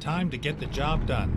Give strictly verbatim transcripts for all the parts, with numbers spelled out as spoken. Time to get the job done.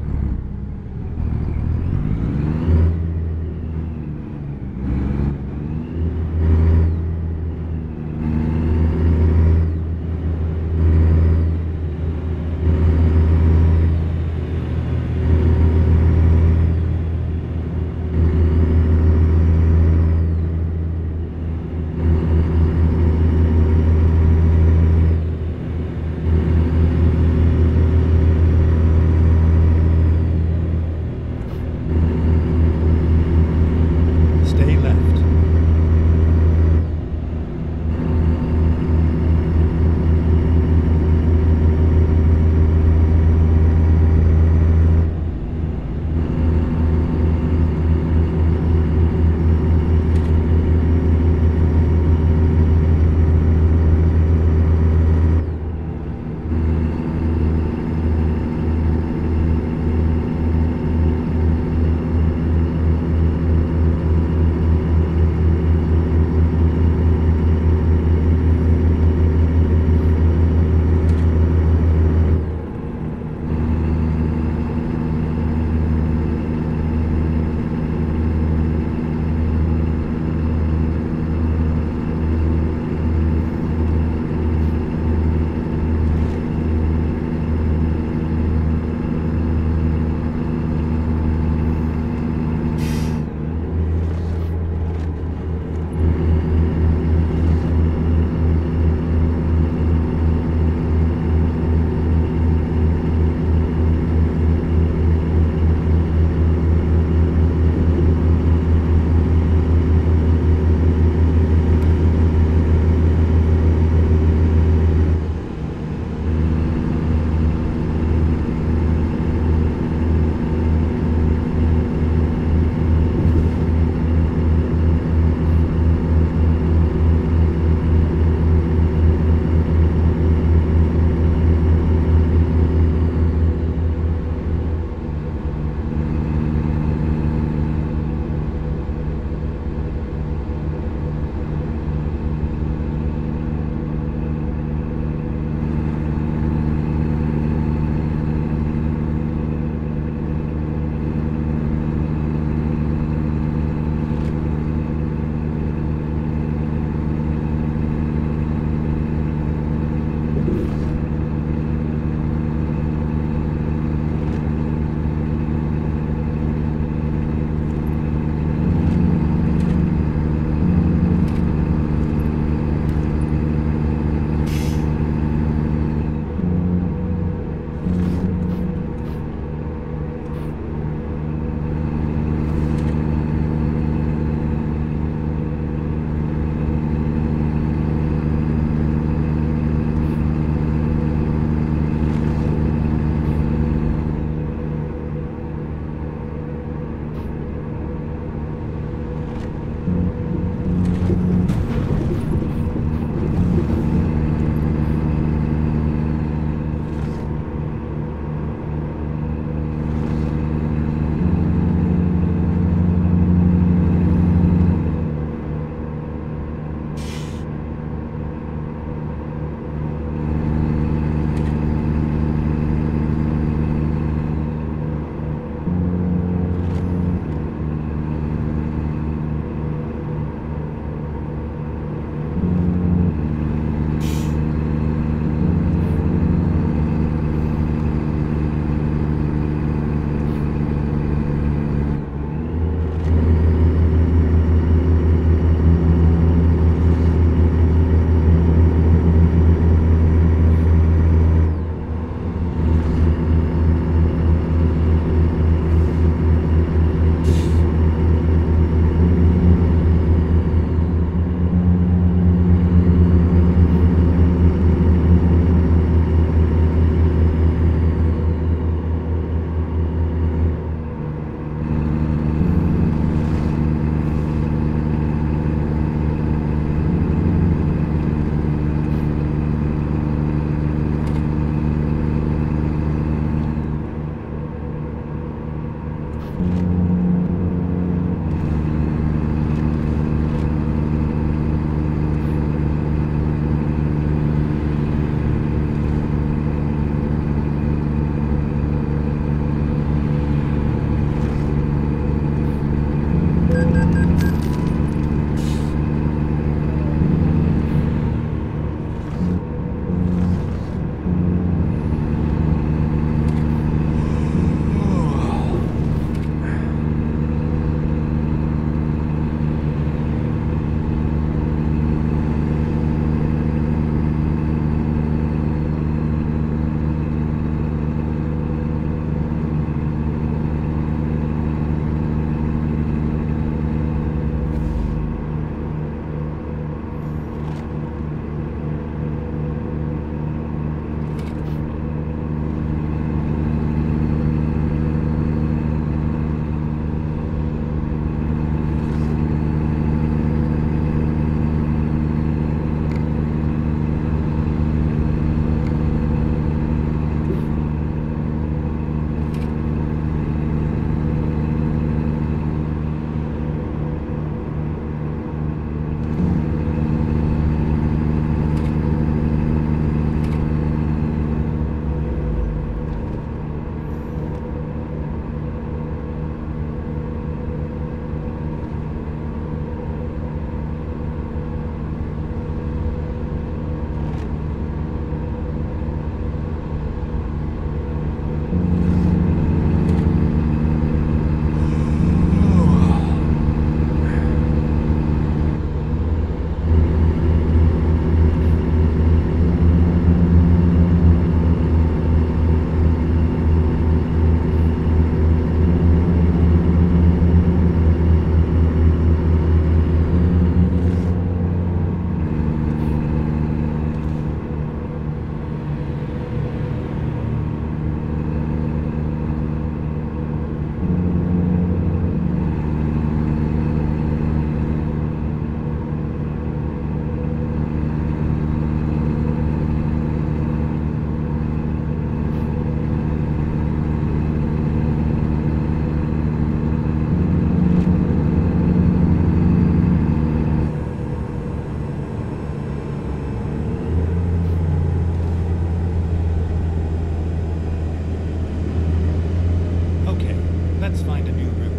Let's find a new route.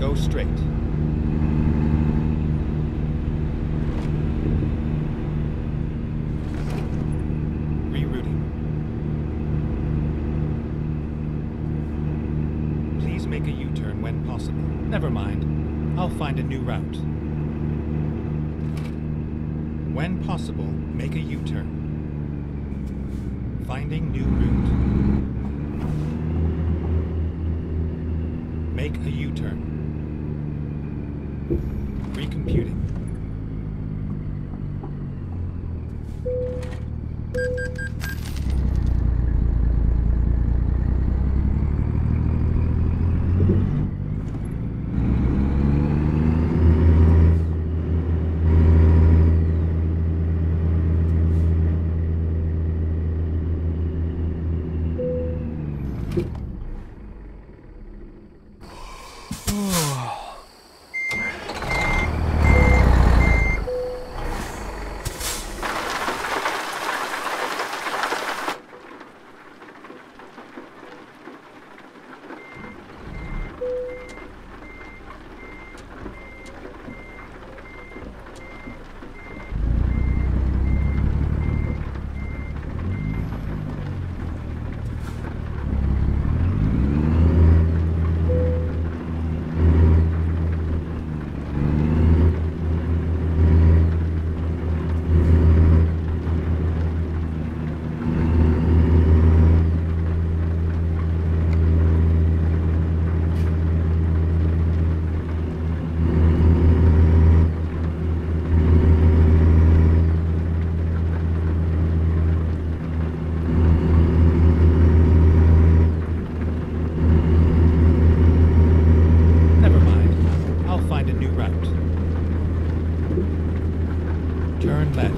Go straight. Rerouting. Please make a U-turn when possible. Never mind. I'll find a new route. When possible, make a U-turn. Finding new route. Make a U-turn. Recomputing. Turn left.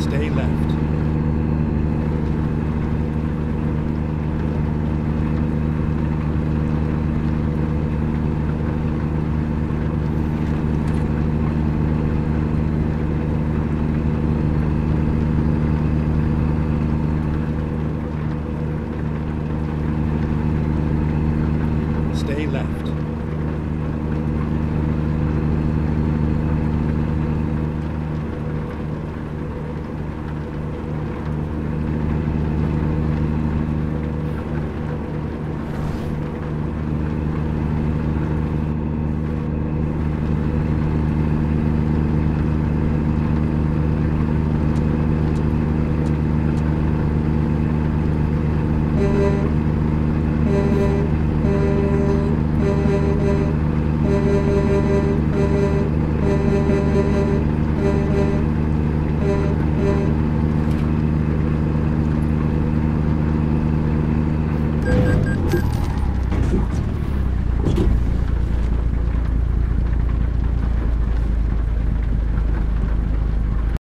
Stay left.